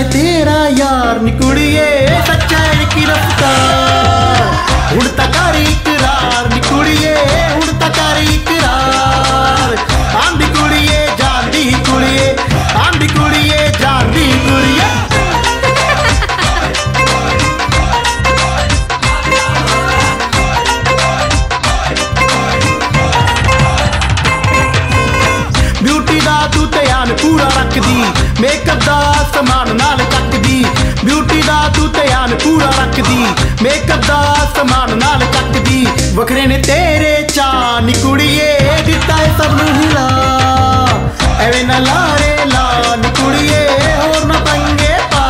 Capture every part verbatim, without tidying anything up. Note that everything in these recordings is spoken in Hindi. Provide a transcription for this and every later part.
है तेरा यार निकुड़िए सच्चाई की रफ्तार, उड़ता कर इकरार निकुड़िए, उड़ता कर इकरार। आम भी कुड़िए जान भी कुड़िए, आम भी कुड़िए जान भी कुड़िए। ब्यूटी दा तू ध्यान पूरा रख दी, मेकअप दा समान नाल रख दी। ब्यूटी दा तू ध्यान पूरा रख दी, मेकअप दा समान नाल रख दी। वखरे ने तेरे चा निकुड़िए दिता है सब नूं हिला, एवें ना लारे ला निकुड़िए होर ना पंगे पा।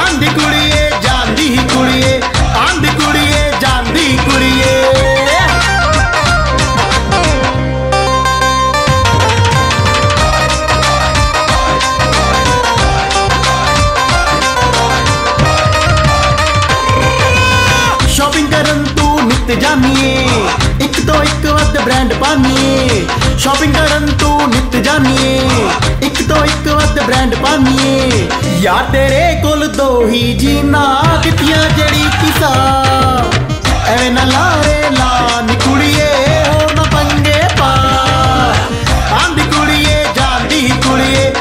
आंदी कुड़िए जांदी कुड़िए, आंदी कुड़िए जांदी कुड़िए। एक तो एक वध ब्रांड पानिए, शॉपिंग करन तू नित जानिए, एक तो एक वध ब्रांड पानिए। यार तेरे कोल दो ही जीना कितिया जड़ी किसा, एवें ना लारे ला निकुड़िए होर ना पंगे पा। आंदी कुड़िए जांदी कुड़िए,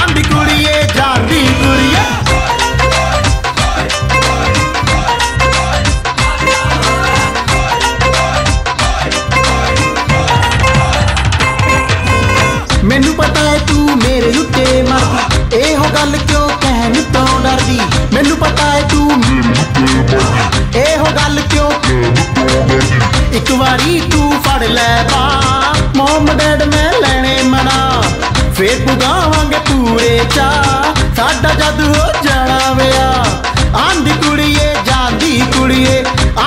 आंदी कुड़िए जांदी कुड़िए। मैनू पता है तू मेरे उत्ते मरदी, एहो गल क्यों कहन तो डरदी। मैनू पता है तू एहो गल क्यों, एक बारी तू फड़ लै पा मोहम्मद मैं लैने मना। फिर पुगावांगे पूरे चा साडा जद हो जाना विआह। आंदी कुड़िए जांदी कुड़िए,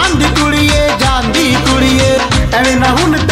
आंदी कुड़िए जांदी कुड़िए। एवें ना हुन